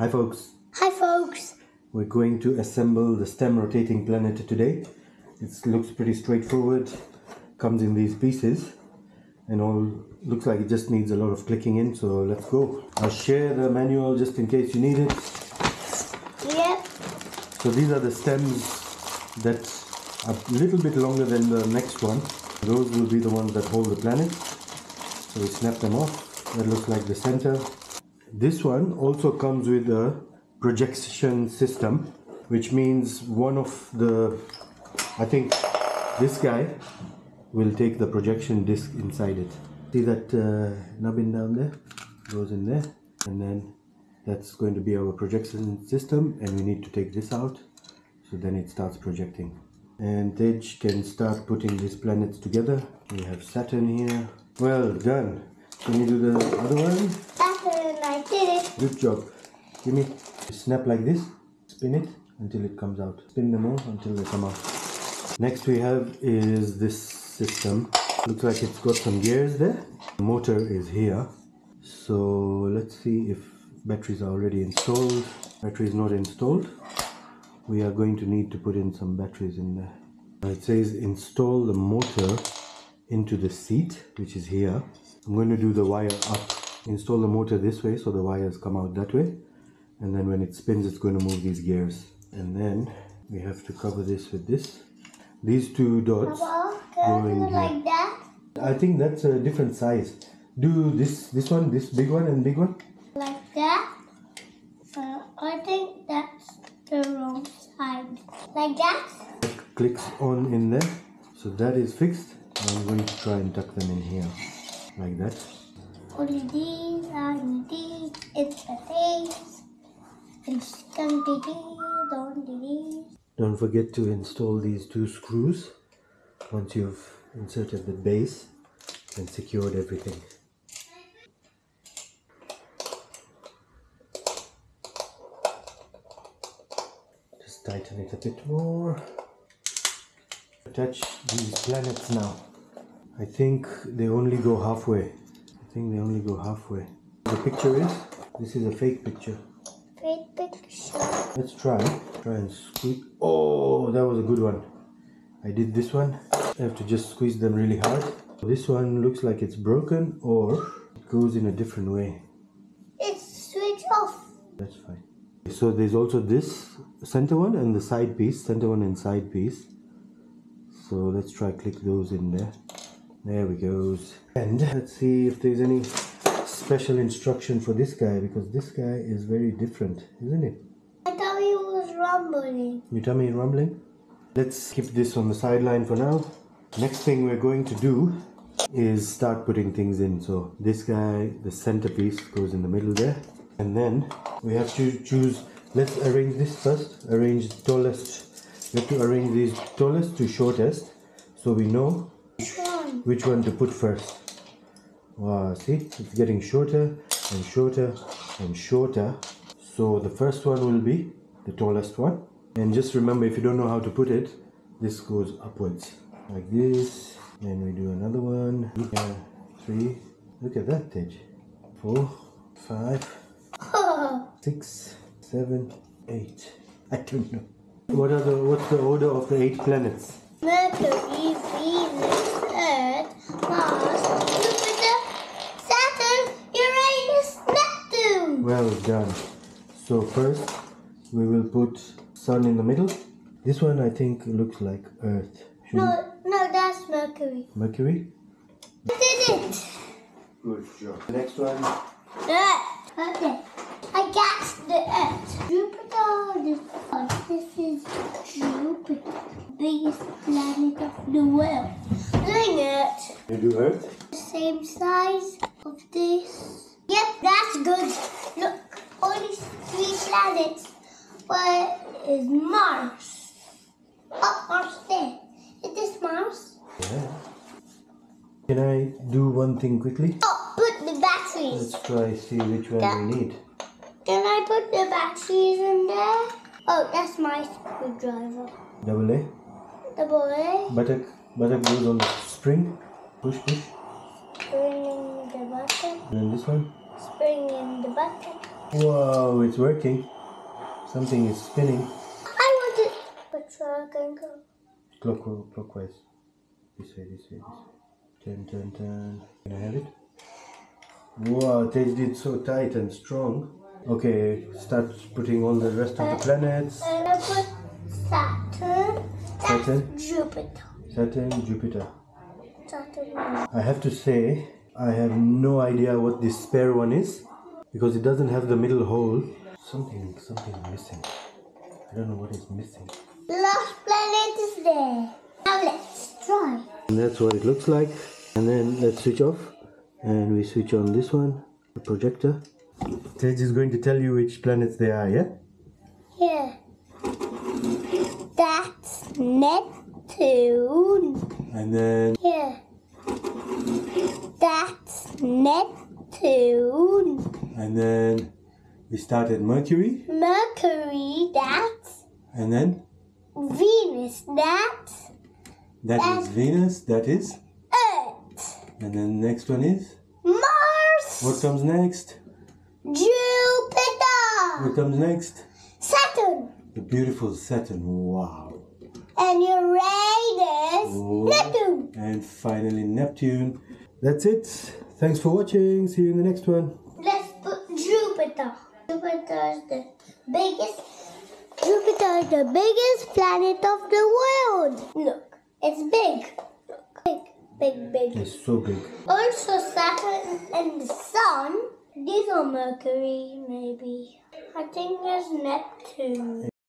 Hi folks. Hi folks. We're going to assemble the stem rotating planet today. It looks pretty straightforward. Comes in these pieces and all. Looks like it just needs a lot of clicking in, so let's go. I'll share the manual just in case you need it. Yep. So these are the stems that are a little bit longer than the next one. Those will be the ones that hold the planet. So we snap them off. That looks like the center. This one also comes with a projection system, which means one of the, I think this guy will take the projection disc inside it. See that nubbin down there? Goes in there, and then that's going to be our projection system, and we need to take this out, so then it starts projecting. And Tej can start putting these planets together. We have Saturn here. Well done. Can you do the other one? Saturn, I did it. Good job. Give me. Snap like this, spin it until it comes out. Spin them all until they come out. Next we have is this system. Looks like it's got some gears there. The motor is here. So let's see if batteries are already installed. Battery is not installed. We are going to need to put in some batteries in there. It says install the motor into the seat, which is here. I'm going to do the wire up. Install the motor this way so the wires come out that way. And then when it spins, it's going to move these gears. And then we have to cover this with this. These two dots go in here. Like that? I think that's a different size. Do this one, this big one and big one. Like that. So I think that's the wrong side. Like that. It clicks on in there. So that is fixed. I'm going to try and tuck them in here. Like that. Only these and these. It's the face. Don't forget to install these two screws once you've inserted the base and secured everything. Just tighten it a bit more. Attach these planets now. I think they only go halfway. The picture is, this is a fake picture. Let's try and squeeze. Oh, that was a good one. I did this one. I have to just squeeze them really hard. This one looks like it's broken or it goes in a different way. It's switched off. That's fine. So there's also this center one and the side piece. So let's try click those in there. There we go. And let's see if there's any special instruction for this guy, because this guy is very different, isn't it? My tummy was rumbling. Your tummy rumbling? Let's keep this on the sideline for now. Next thing we're going to do is start putting things in. So this guy, the centerpiece, goes in the middle there. And then we have to choose, let's arrange this first. Arrange the tallest. We have to arrange these tallest to shortest, so we know which one to put first. Wow, see, it's getting shorter and shorter and shorter. So the first one will be the tallest one. And just remember, if you don't know how to put it, this goes upwards. Like this. And we do another one. Three. Look at that, Tej. 4, 5, 6, 7, 8. I don't know. What's the order of the 8 planets? Mercury, Venus, Earth, Mars, Well done. So first we will put Sun in the middle. This one I think looks like Earth. No, that's Mercury. Mercury? I did it! Good job. The next one. Earth. Okay. I got the Earth. Jupiter. This is Jupiter. Biggest planet of the world. Doing it. You do Earth? Same size of this. Yep, that's good. Look, only 3 planets. Where is Mars? Oh, Mars there. Is this Mars? Yeah. Can I do one thing quickly? Oh, put the batteries. Let's try see which one we need. Can I put the batteries in there? Oh, that's my screwdriver. Double A? Double A. Buttock goes on the spring. Push, push. Spring in the button. And this one? Spring in the bucket. Whoa, it's working. Something is spinning. I want it. Which way can I go? Clockwise. This way. Turn, turn, turn. Can I have it? Wow, they did so tight and strong. Okay, start putting all the rest of the planets. I'm gonna put Saturn, Jupiter. Saturn, Jupiter. I have to say, I have no idea what this spare one is, because it doesn't have the middle hole. Something missing. I don't know what is missing. Last planet is there. Now let's try. And that's what it looks like. And then let's switch off. And we switch on this one, the projector. Tej is going to tell you which planets they are, yeah? Yeah. That's Neptune. And then... Yeah. That's Neptune. And then we start at Mercury. That's... And then? Venus, that's... That is Venus, that is... And then next one is? Mars! What comes next? Jupiter! What comes next? Saturn! The beautiful Saturn, wow! And Uranus, Neptune! And finally Neptune. That's it. Thanks for watching. See you in the next one. Let's put Jupiter. Jupiter is the biggest planet of the world. Look, it's big. Look, big. It's so big. Also Saturn and the Sun. These are Mercury, maybe. I think there's Neptune.